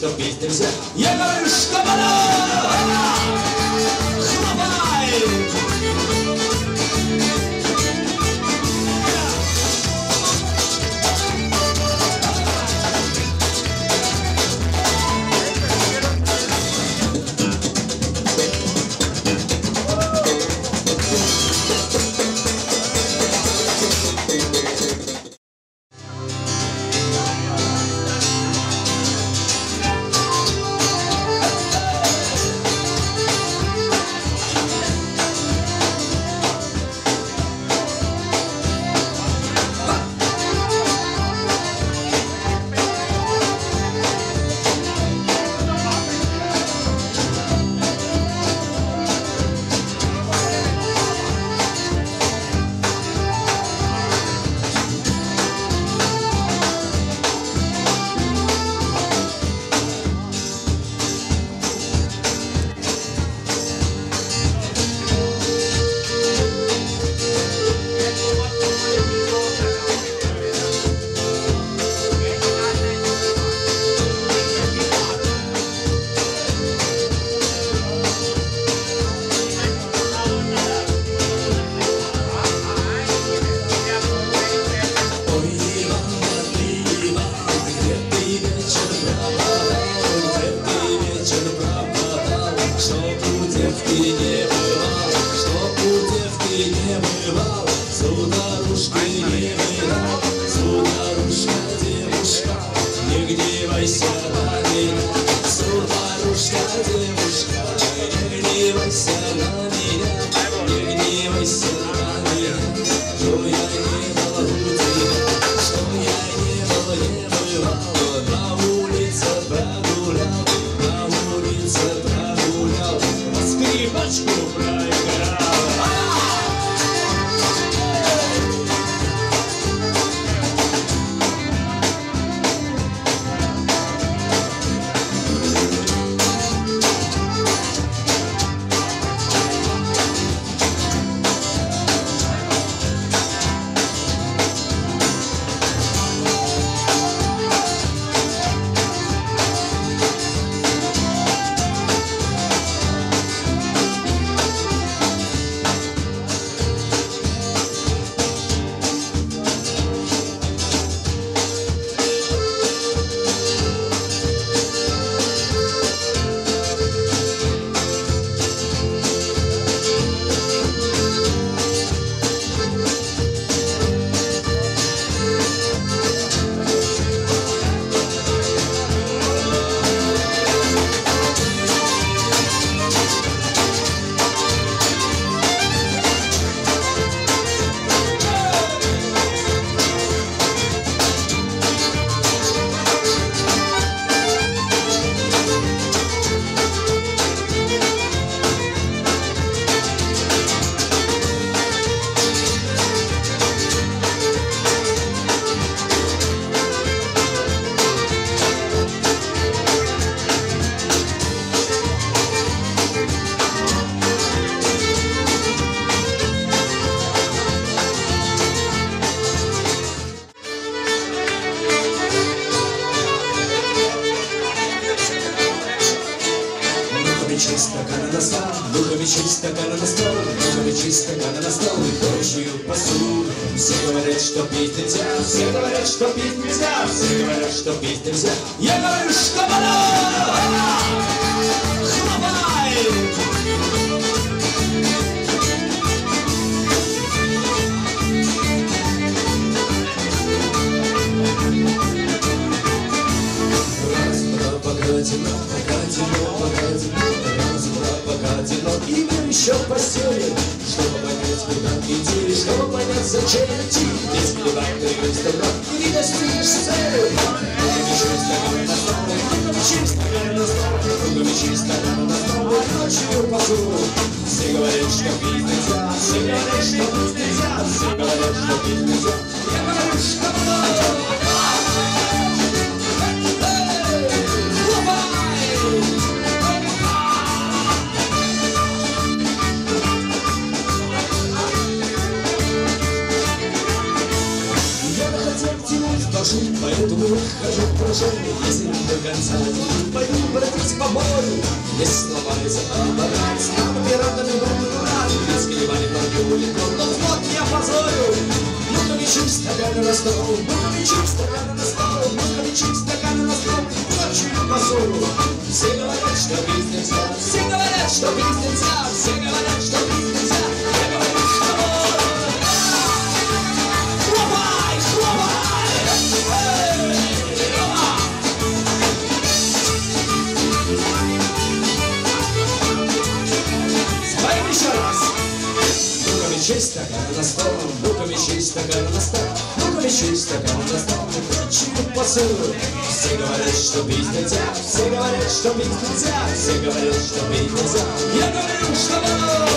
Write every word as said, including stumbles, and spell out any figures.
что пиздимся. Я говорю, что я бы хотел тянуть в дурак, хожу в поражение, если не до конца. Пойду пройдусь по морю, весь сломается аппарат. С пиратами был дурак, нас клевали в легко, но вот я позорю. Ну-ка мечу стаканы на стол, ну-ка мечу стаканы на стол, ну-ка мечу стаканы на стол, ночью позорю. Все говорят, что пить нельзя, все говорят, что пить нельзя, все говорят, что пить нельзя. Я говорю, что стакан на стол, ну-ка мечи стакан на стол, ну-ка мечи стакан на стол, ночью посылу. Все говорят, что пить нельзя, все говорят, что пить нельзя, все говорят, что пить нельзя. Я говорю, что...